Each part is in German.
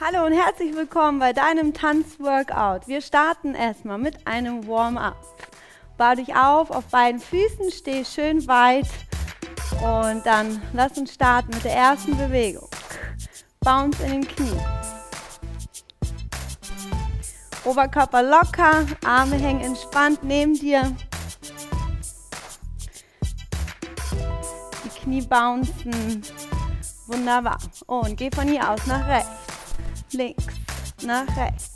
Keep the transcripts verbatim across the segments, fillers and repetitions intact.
Hallo und herzlich willkommen bei deinem Tanzworkout. Wir starten erstmal mit einem Warm-up. Bau dich auf, auf beiden Füßen, steh schön weit und dann lass uns starten mit der ersten Bewegung. Bounce in den Knien. Oberkörper locker, Arme hängen entspannt neben dir. Die Knie bouncen. Wunderbar. Und geh von hier aus nach rechts, links, nach rechts.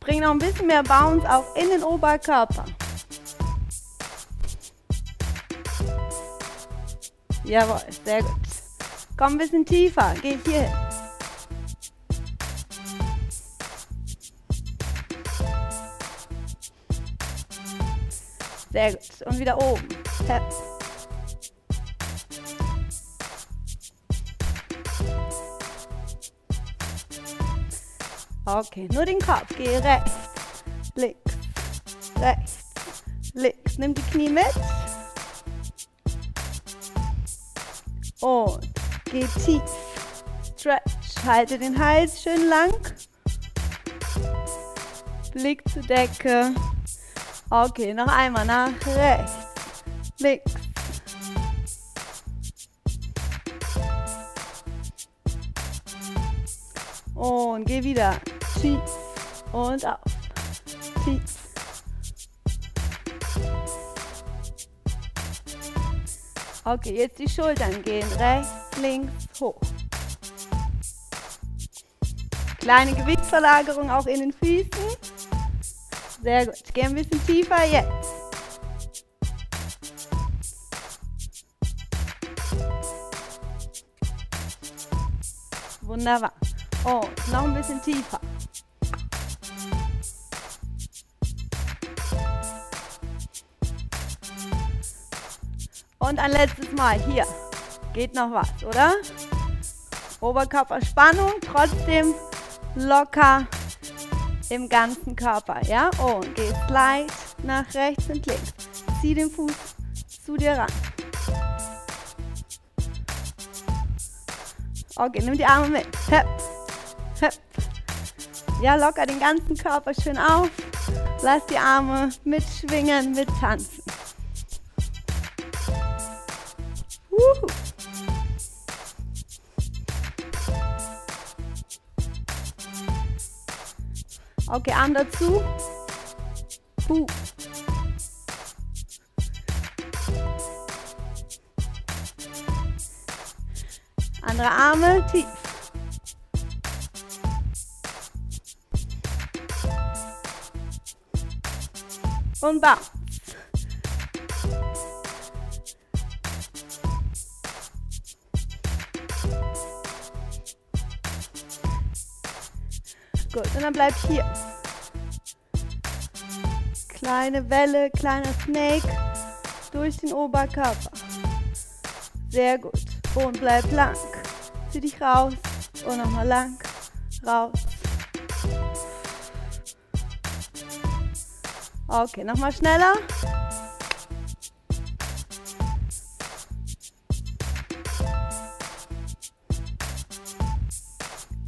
Bring noch ein bisschen mehr Bounce auch in den Oberkörper. Jawohl, sehr gut. Komm ein bisschen tiefer, geh hier hin. Sehr gut. Und wieder oben. Tap. Okay, nur den Kopf. Geh rechts, links, rechts, links. Nimm die Knie mit. Und geh tief. Stretch. Halte den Hals schön lang. Blick zur Decke. Okay, noch einmal nach rechts, links. Und geh wieder tief und auf. Tief. Okay, jetzt die Schultern gehen rechts, links, hoch. Kleine Gewichtsverlagerung auch in den Füßen. Sehr gut. Geh ein bisschen tiefer jetzt. Wunderbar. Und noch ein bisschen tiefer. Und ein letztes Mal hier. Geht noch was, oder? Oberkörperspannung, trotzdem locker im ganzen Körper, ja? Und geh slide nach rechts und links. Zieh den Fuß zu dir ran. Okay, nimm die Arme mit. Hep, hep. Ja, locker den ganzen Körper schön auf. Lass die Arme mitschwingen, mittanzen. Uhu. Okay, Arm dazu. Puh. Andere Arme tief. Und bam. Gut, und dann bleib hier. Kleine Welle, kleiner Snake durch den Oberkörper. Sehr gut. Und bleib lang. Zieh dich raus und nochmal lang, raus. Okay, nochmal schneller.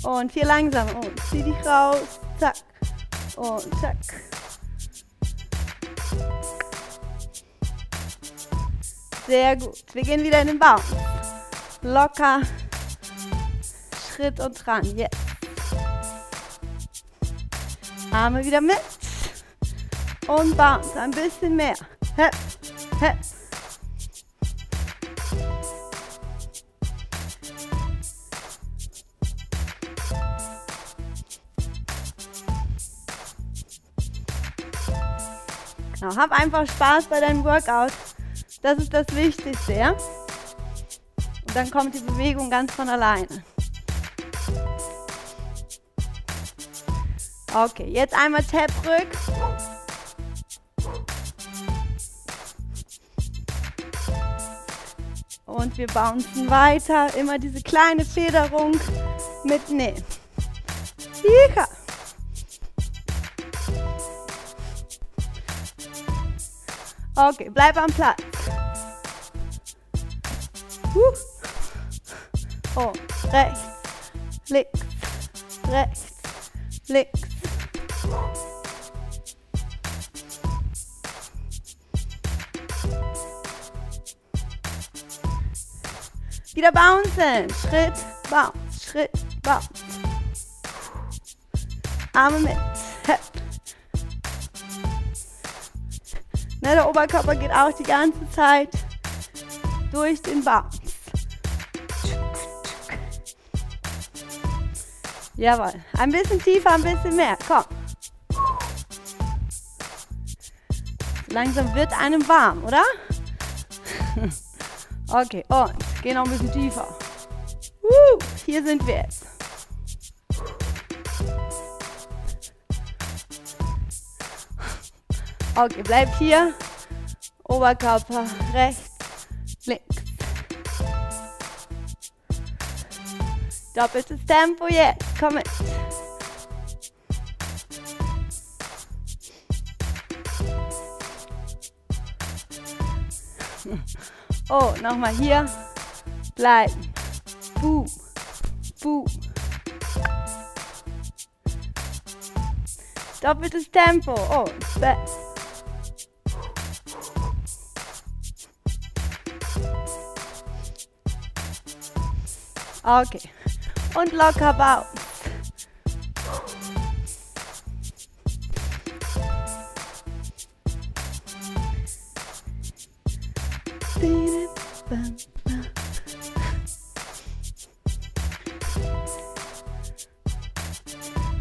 Und viel langsamer. Und zieh dich raus. Zack. Und zack. Sehr gut. Wir gehen wieder in den Baum. Locker. Schritt und dran. Jetzt. Arme wieder mit. Und bounce. Ein bisschen mehr. Hep, hep. Genau. Hab einfach Spaß bei deinem Workout. Das ist das Wichtigste, ja? Und dann kommt die Bewegung ganz von alleine. Okay, jetzt einmal Tap rück. Und wir bouncen weiter. Immer diese kleine Federung. mitnehmen. Sicher. Okay, bleib am Platz. Oh, rechts, links, rechts, links. Wieder bouncen. Schritt, bounce, Schritt, bounce. Arme mit. Hep. Ne, der Oberkörper geht auch die ganze Zeit durch den Bounce. Jawohl. Ein bisschen tiefer, ein bisschen mehr. Komm. Langsam wird einem warm, oder? Okay, und geh noch ein bisschen tiefer. Uh, hier sind wir jetzt. Okay, bleib hier. Oberkörper rechts, links. Doppeltes Tempo jetzt. Komm mit. Oh, nochmal hier. Bleiben. Buh. Buh. Doppeltes Tempo. Oh, back. Okay. Und locker bauen.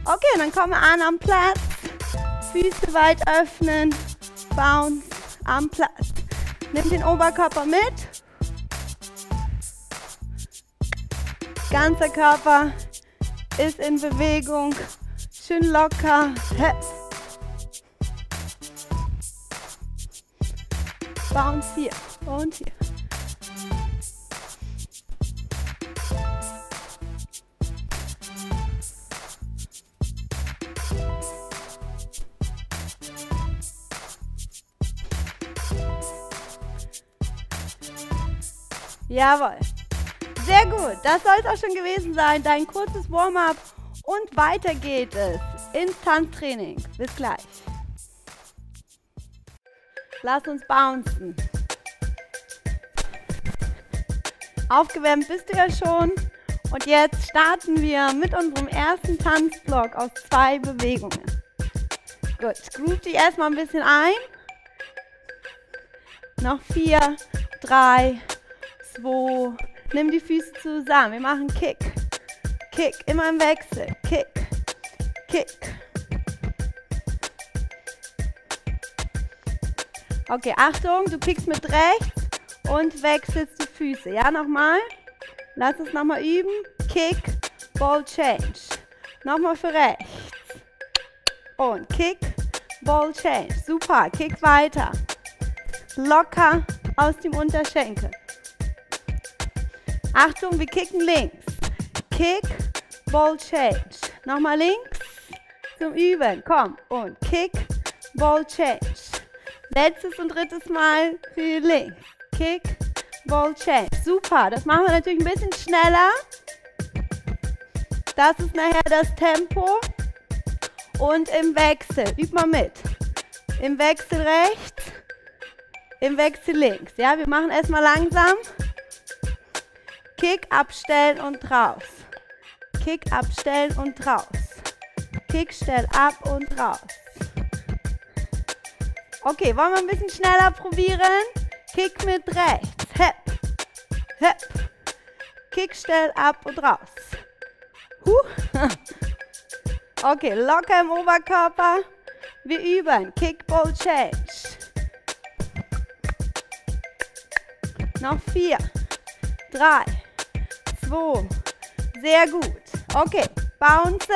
Okay, dann kommen wir an am Platz. Füße weit öffnen. Bounce am Platz. Nimm den Oberkörper mit. Ganzer Körper ist in Bewegung. Schön locker. Bounce hier und hier. Jawohl. Sehr gut, das soll es auch schon gewesen sein. Dein kurzes Warm-up und weiter geht es ins Tanztraining. Bis gleich. Lass uns bouncen. Aufgewärmt bist du ja schon. Und jetzt starten wir mit unserem ersten Tanzblock aus zwei Bewegungen. Gut, groove dich erstmal ein bisschen ein. Noch vier, drei, zwei, nimm die Füße zusammen. Wir machen Kick, Kick, immer im Wechsel. Kick, Kick. Okay, Achtung, du kickst mit rechts und wechselst die Füße. Ja, nochmal. Lass uns nochmal üben. Kick, Ball Change. Nochmal für rechts. Und Kick, Ball Change. Super, kick weiter. Locker aus dem Unterschenkel. Achtung, wir kicken links. Kick, Ball Change. Nochmal links zum Üben. Komm. Und Kick, Ball Change. Letztes und drittes Mal für links. Kick, Ball Change. Super. Das machen wir natürlich ein bisschen schneller. Das ist nachher das Tempo. Und im Wechsel. Üb mal mit. Im Wechsel rechts. Im Wechsel links. Ja, wir machen erstmal langsam. Kick, abstellen und raus. Kick, abstellen und raus. Kick, stell ab und raus. Okay, wollen wir ein bisschen schneller probieren? Kick mit rechts. Hep. Hep. Kick, stell ab und raus. Huh. Okay, locker im Oberkörper. Wir üben. Kick, Ball, Change. Noch vier. Drei. zwei. Sehr gut. Okay, bounce.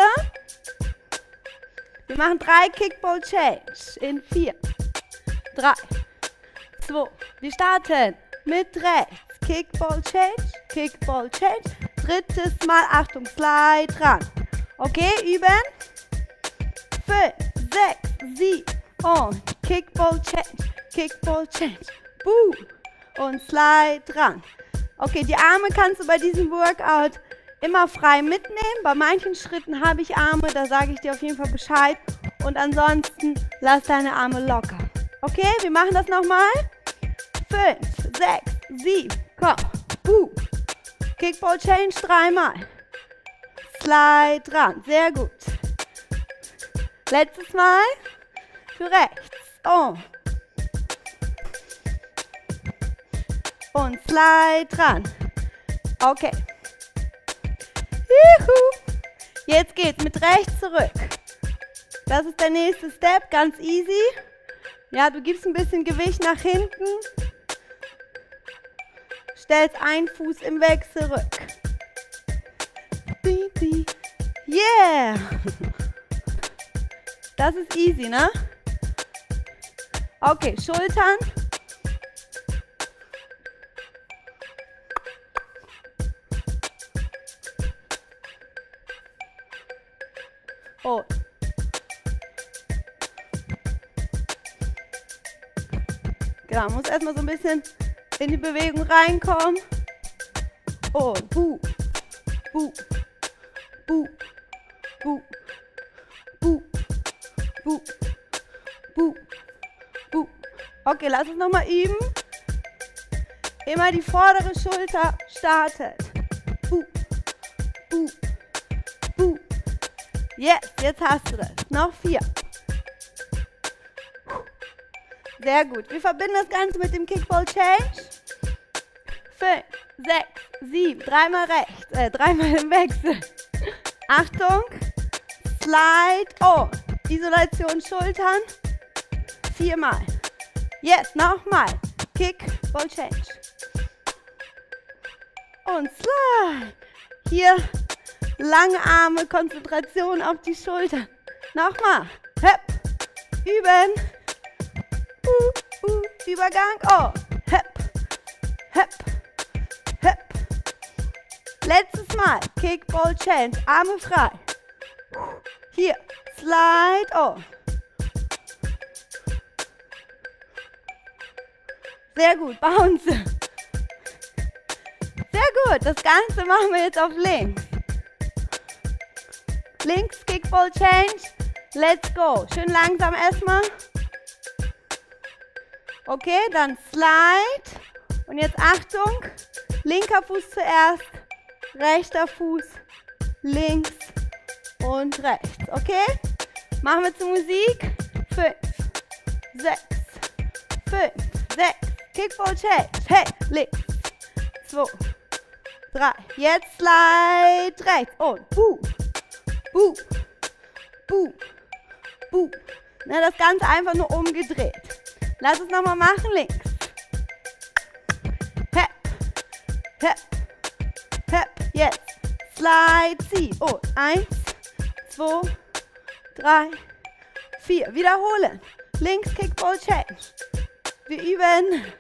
Wir machen drei Kickball Change in vier, drei, zwei. Wir starten mit rechts. Kickball Change, Kickball Change. drittes Mal. Achtung, slide ran. Okay, üben. fünf, sechs, sieben und Kickball Change, Kickball Change. Boom. Und slide ran. Okay, die Arme kannst du bei diesem Workout immer frei mitnehmen. Bei manchen Schritten habe ich Arme, da sage ich dir auf jeden Fall Bescheid. Und ansonsten lass deine Arme locker. Okay, wir machen das nochmal. fünf, sechs, sieben, komm. Boom. Kickball Change dreimal. Slide ran. Sehr gut. Letztes Mal. Für rechts. Oh. Und slide ran. Okay. Juhu. Jetzt geht's mit rechts zurück. Das ist der nächste Step. Ganz easy. Ja, du gibst ein bisschen Gewicht nach hinten. Stellst einen Fuß im Wechsel zurück. Yeah! Das ist easy, ne? Okay, Schultern. Oh. Genau, muss erstmal so ein bisschen in die Bewegung reinkommen. Und bu, bu, bu, bu, bu, bu, bu, bu. Okay, lass uns nochmal üben. Immer die vordere Schulter startet. Bu, bu, bu. Yes, jetzt hast du das. Noch vier. Sehr gut. Wir verbinden das Ganze mit dem Kickball Change. fünf, sechs, sieben. Dreimal rechts. Äh, dreimal im Wechsel. Achtung. Slide. Oh. Isolation Schultern. Viermal. Jetzt nochmal. Kickball Change. Und slide. Hier. Lange Arme. Konzentration auf die Schultern. Nochmal. Hep. Üben. Uh, uh, Übergang. Oh. Hep. Hep. Hep. Letztes Mal. Kickball Change. Arme frei. Hier. Slide. Oh. Sehr gut. Bounce. Sehr gut. Das Ganze machen wir jetzt auf links. Links Kickball Change. Let's go. Schön langsam erstmal. Okay, dann slide. Und jetzt Achtung. Linker Fuß zuerst, rechter Fuß, links und rechts. Okay? Machen wir zur Musik. fünf, sechs, fünf, sechs. Kickball Change. Hey, links. zwei, drei. Jetzt slide rechts. Und buh, buh, buh, buh. Na, das Ganze einfach nur umgedreht. Lass es nochmal machen, links. Hep, hep, hep, jetzt. Slide, zieh. Oh, eins, zwei, drei, vier. Wiederholen. Links, Kickball, Change. Wir üben.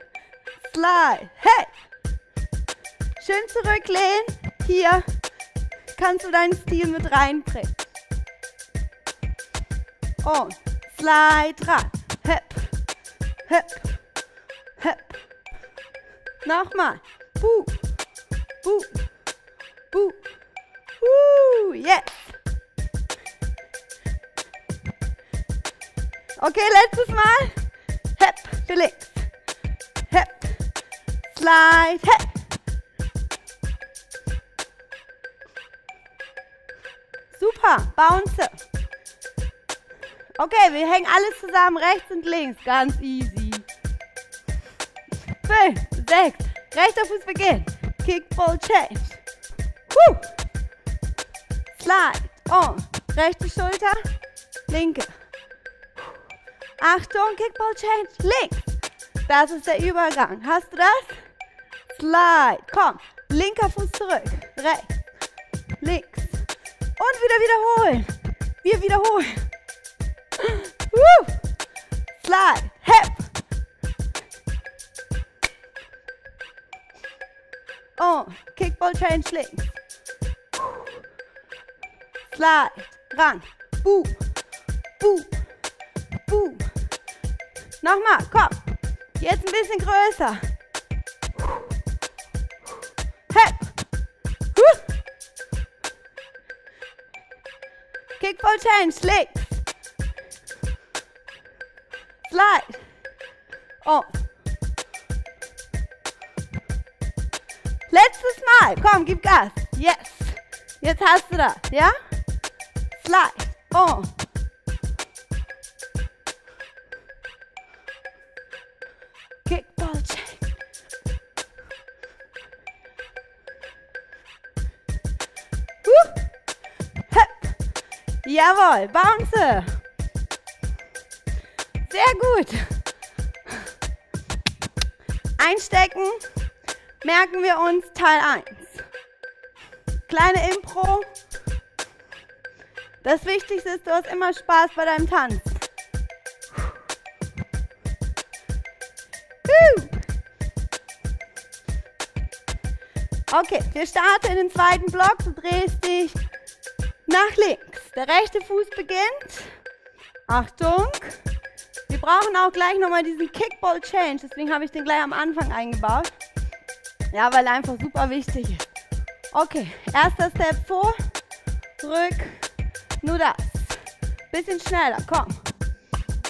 Slide, hey. Schön zurücklehnen. Hier kannst du deinen Stil mit reinbringen. Und slide, ran. Hep. Hep, hep. Nochmal. Buh, buh, buh. Uh, yes. Okay, letztes Mal. Hep, für links. Hep, slide, hep. Super, bounce. Okay, wir hängen alles zusammen, rechts und links. Ganz easy. fünf, sechs, rechter Fuß beginnt. Kickball Change. Huh. Slide. On. Rechte Schulter, linke. Achtung, Kickball Change, links. Das ist der Übergang. Hast du das? Slide. Komm, linker Fuß zurück. Rechts, links. Und wieder wiederholen. Wir wiederholen. Huh. Slide. Hep. Oh, Kickball Change links. slide, ran, boop, boop, boop. Nochmal, komm. Jetzt ein bisschen größer. Hep. Huh. Kick full change, legs. Slide. Oh. Letztes Mal. Komm, gib Gas. Yes. Jetzt hast du das, ja? Slide. Oh. Kickball change. Huh. Hep. Jawohl. Bounce. Sehr gut. Einstecken. Merken wir uns Teil eins. Kleine Impro. Das Wichtigste ist, du hast immer Spaß bei deinem Tanz. Okay, wir starten in den zweiten Block. Du drehst dich nach links. Der rechte Fuß beginnt. Achtung. Wir brauchen auch gleich nochmal diesen Kickball Change. Deswegen habe ich den gleich am Anfang eingebaut. Ja, weil er einfach super wichtig ist. Okay, erster Step vor, rück, nur das. Bisschen schneller, komm.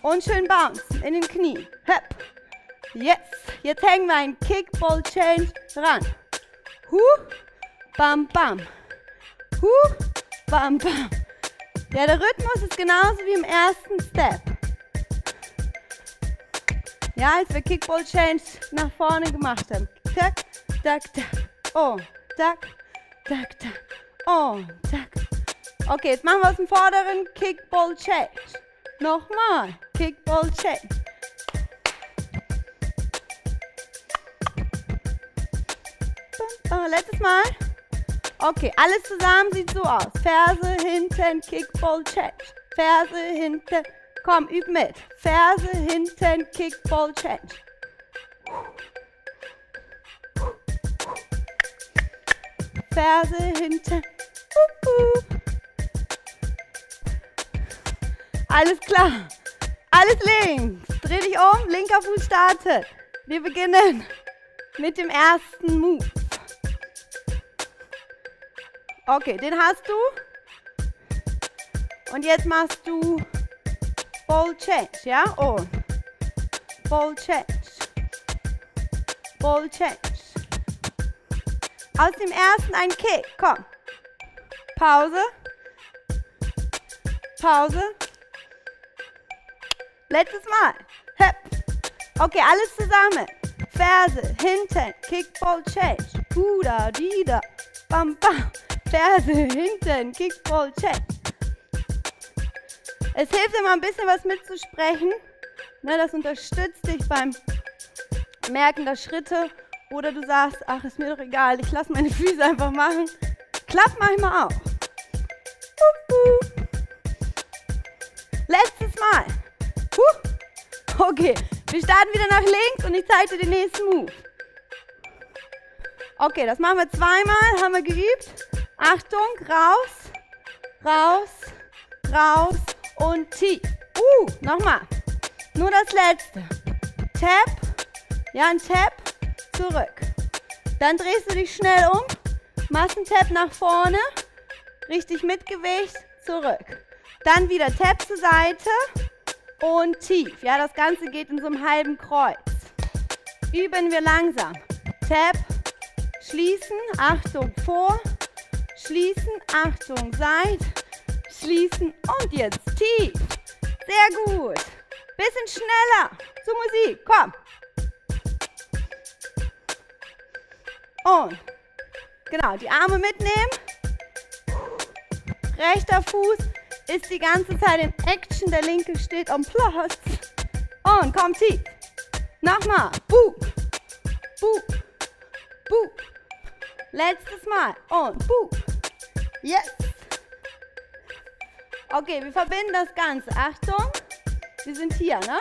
Und schön bouncen in den Knie. Hep. Yes. Jetzt hängen wir einen Kickball Change ran. Huh, bam, bam. Huh, bam, bam. Ja, der Rhythmus ist genauso wie im ersten Step. Ja, als wir Kickball Change nach vorne gemacht haben. Tack, tack, tack. Oh, tack, tack, tack. Oh, tack. Okay, jetzt machen wir aus dem vorderen Kickball Change. Nochmal. Kickball Change. Oh, letztes Mal. Okay, alles zusammen sieht so aus. Ferse hinten, Kickball Change. Ferse hinten. Komm, üb mit. Ferse hinten, Kickball Change. Ferse hinten. Uh-uh. Alles klar. Alles links. Dreh dich um, linker Fuß startet. Wir beginnen mit dem ersten Move. Okay, den hast du. Und jetzt machst du Ball Change, ja? Oh. Ball Change. Ball Change. Aus dem ersten ein Kick, komm. Pause. Pause. Letztes Mal. Hep. Okay, alles zusammen. Ferse, hinten, Kickball Change. Buda, dida, bam, bam. Ferse, hinten, Kickball Change. Es hilft immer ein bisschen was mitzusprechen. Ne, das unterstützt dich beim Merken der Schritte. Oder du sagst, ach, ist mir doch egal, ich lasse meine Füße einfach machen. Klappt manchmal auch. Uh-uh. Letztes Mal. Huh. Okay, wir starten wieder nach links und ich zeige dir den nächsten Move. Okay, das machen wir zweimal, haben wir geübt. Achtung, raus, raus, raus. Und tief. Uh, nochmal. Nur das letzte. Tap. Ja, ein Tap. Zurück. Dann drehst du dich schnell um. Machst einen Tap nach vorne. Richtig mit Gewicht. Zurück. Dann wieder Tap zur Seite. Und tief. Ja, das Ganze geht in so einem halben Kreuz. Üben wir langsam. Tap. Schließen. Achtung. Vor. Schließen. Achtung. Seite. Schließen und jetzt tief. Sehr gut. Bisschen schneller. Zur Musik. Komm. Und genau, die Arme mitnehmen. Rechter Fuß ist die ganze Zeit in Action. Der linke steht am Platz. Und komm tief. Nochmal. Buh. Buh. Buh. Letztes Mal. Und buh. Yes. Okay, wir verbinden das Ganze. Achtung, wir sind hier, ne?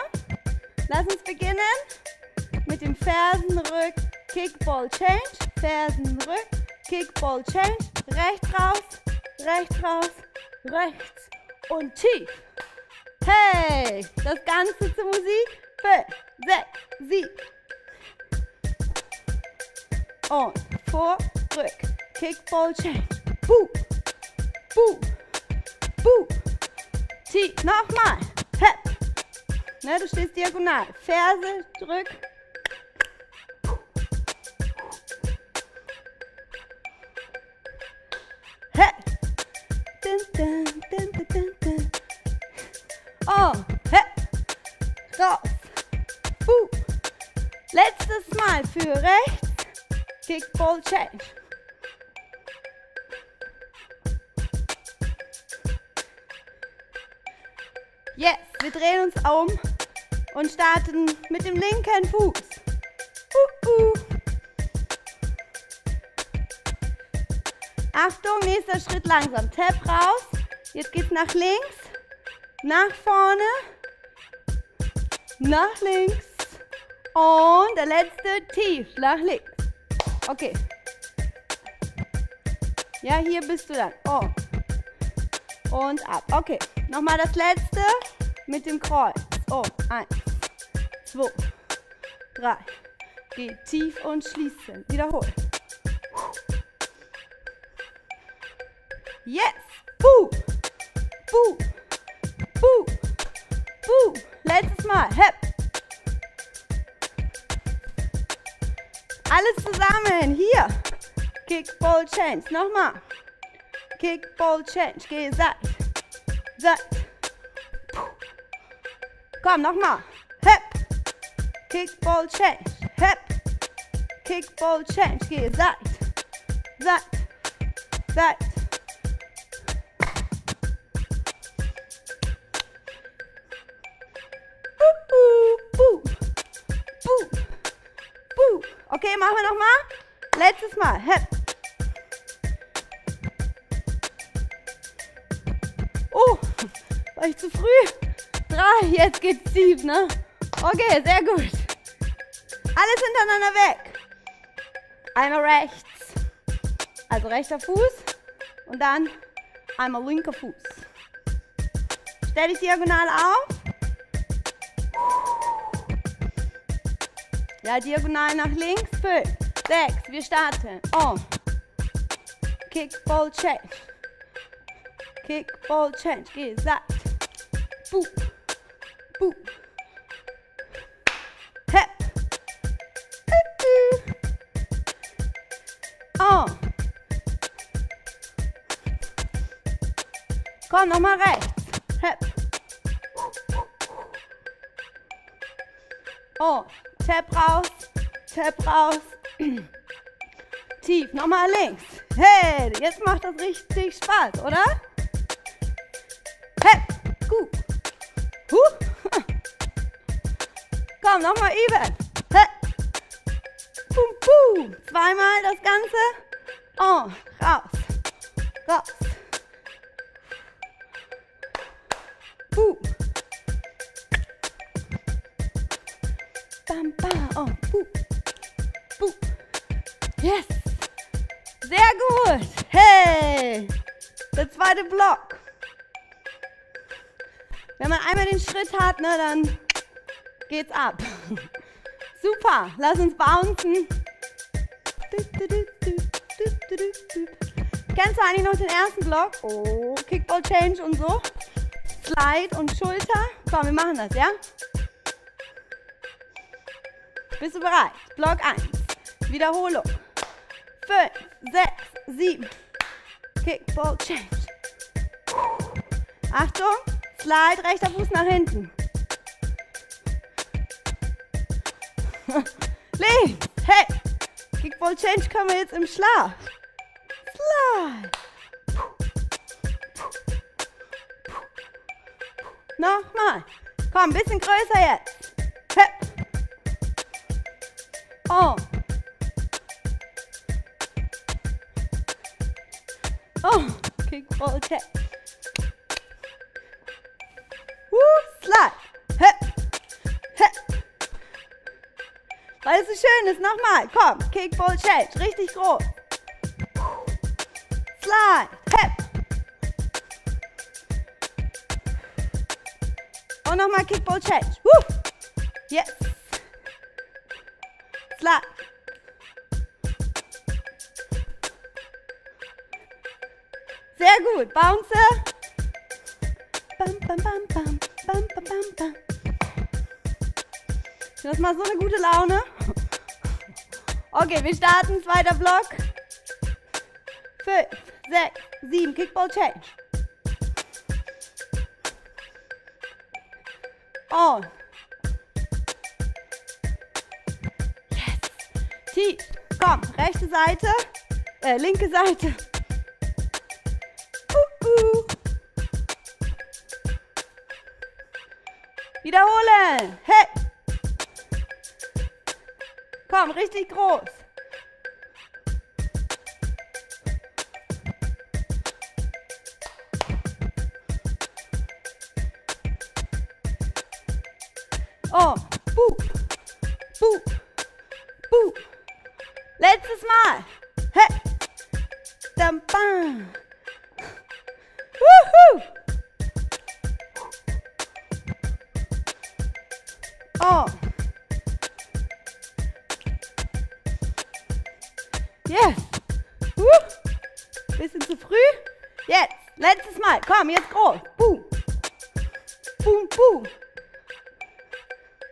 Lass uns beginnen mit dem Fersenrück, Kickball Change, Fersenrück, Kickball Change, rechts raus, rechts raus, rechts und tief. Hey, das Ganze zur Musik. fünf, sechs, sieben. Und vor, rück. Kickball change. Boop, boop, boop. Tief, nochmal. Hep. Ne, du stehst diagonal. Ferse, drück. Dun, dun, dun, dun, dun. Oh, hep, raus, buh. Letztes Mal für rechts, Kickball Change. Yes, wir drehen uns um und starten mit dem linken Fuß. Uh, uh. Achtung, nächster Schritt langsam. Tap raus. Jetzt geht's nach links, nach vorne, nach links und der letzte tief nach links. Okay. Ja, hier bist du dann. Oh. Und ab. Okay. Nochmal das letzte mit dem Kreuz. Oh. Eins, zwei, drei. Geh tief und schließen. Wiederholen. Yes! Buh! Buh! Buh! Buh! Letztes Mal. Hep! Alles zusammen. Hier. Kickball Change. Nochmal. Kickball Change. Geh seit. Seit. Komm, nochmal. Hep! Kickball Change. Hep! Kickball Change. Geh seit. Seit. Seit. Okay, machen wir nochmal. Letztes Mal. Hep. Oh, war ich zu früh? Drei, jetzt geht's tief, ne? Okay, sehr gut. Alles hintereinander weg. Einmal rechts. Also rechter Fuß. Und dann einmal linker Fuß. Stell dich diagonal auf. Ja, diagonal nach links. fünf, sechs, wir starten. Oh. Kickball Change. Kickball Change. Geh seit. Boop. Boop. Hep. Oh. Komm, nochmal rechts. Hep. Oh. Tap raus, tap raus, tief, nochmal links. Hey, jetzt macht das richtig Spaß, oder? Hey, gut. Huh. Komm, nochmal eben. Hey. Boom, boom. Zweimal das Ganze. Oh, raus, raus. Boom. Bam, bam. Oh, buh. Buh. Yes. Sehr gut. Hey. Der zweite Block. Wenn man einmal den Schritt hat, ne, dann geht's ab. Super. Lass uns bouncen. Kennst du eigentlich noch den ersten Block? Oh, Kickball Change und so. Slide und Schulter. Komm, wir machen das, ja? Bist du bereit? Block eins. Wiederholung. fünf, sechs, sieben. Kickball Change. Achtung. Slide, rechter Fuß nach hinten. Links. Hey. Kickball Change können wir jetzt im Schlaf. Slide. Nochmal. Komm, ein bisschen größer jetzt. Hep. Oh. Oh. Kickball Change. Woo. Slide. Hep. Hep. Weil es so schön ist. Nochmal. Komm. Kickball Change. Richtig groß. Slide. Hep. Und nochmal Kickball Challenge. Woo! Yes. Slide. Sehr gut. Bounce. Bam, bam, bam, bam, bam, bam, bam, bam. Das macht so eine gute Laune. Okay, wir starten. Zweiter Block. fünf, sechs, sieben. Kickball Change. On. Yes. Tief. Komm. Rechte Seite. Äh, linke Seite. Uh, uh. Wiederholen. Hey. Komm, richtig groß. Oh, buh, buh, buh. Letztes Mal. Hey. Dam, bam. Wuhu. Oh. Yes. Uh. Bisschen zu früh. Jetzt. Letztes Mal. Komm, jetzt groß. Boom. Boom, boom.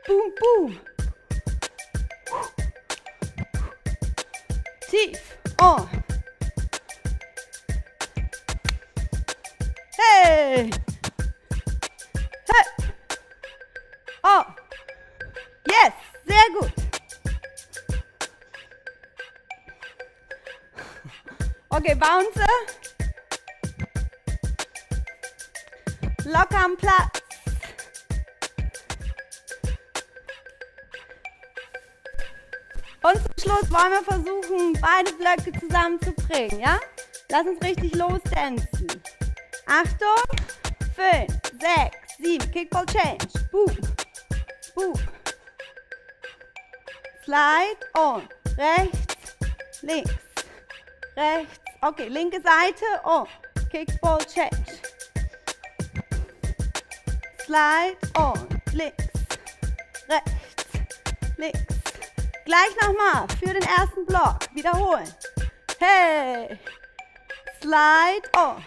Boom, boom. Tief. Oh. Hey. Hey. Oh. Yes. Sehr gut. Okay, bounce. Locker am Platz. Und zum Schluss wollen wir versuchen, beide Blöcke zusammenzubringen, ja? Lass uns richtig losdancen. Achtung. fünf, sechs, sieben. Kickball Change. Boop. Boop. Slide on. Rechts, links, rechts. Okay, linke Seite und Kickball Change. Slide und links, rechts, links. Gleich nochmal für den ersten Block. Wiederholen. Hey. Slide on.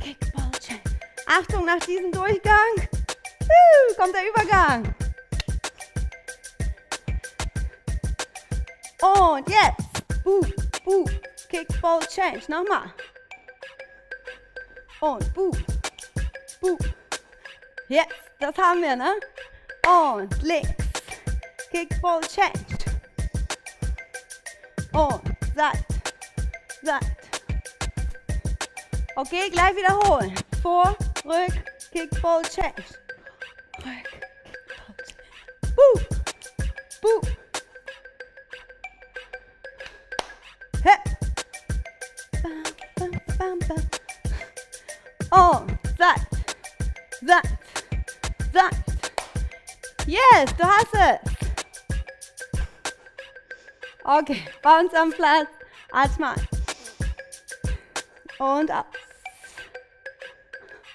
Kickball Change. Achtung, nach diesem Durchgang kommt der Übergang. Und jetzt, buh, buh, Kickball Change, nochmal. Und buh, buh. Jetzt, das haben wir, ne? Und links, Kickball Change. Und seit, seit. Okay, gleich wiederholen. Vor, rück, Kickball Change. Rück, Kickball Change. Buh, buh. Oh, that, that, that. Yes, du hast es. Okay, bounce am Platz. Atme ein. Und aus.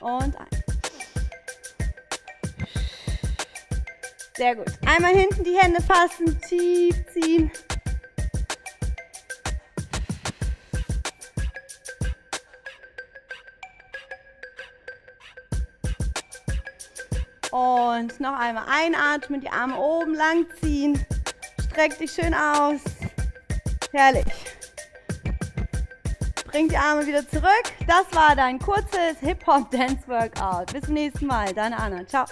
Und ein. Sehr gut. Einmal hinten die Hände fassen, tief ziehen. Und noch einmal einatmen, die Arme oben lang ziehen. Streck dich schön aus. Herrlich. Bring die Arme wieder zurück. Das war dein kurzes Hip-Hop-Dance-Workout. Bis zum nächsten Mal. Deine Anna. Ciao.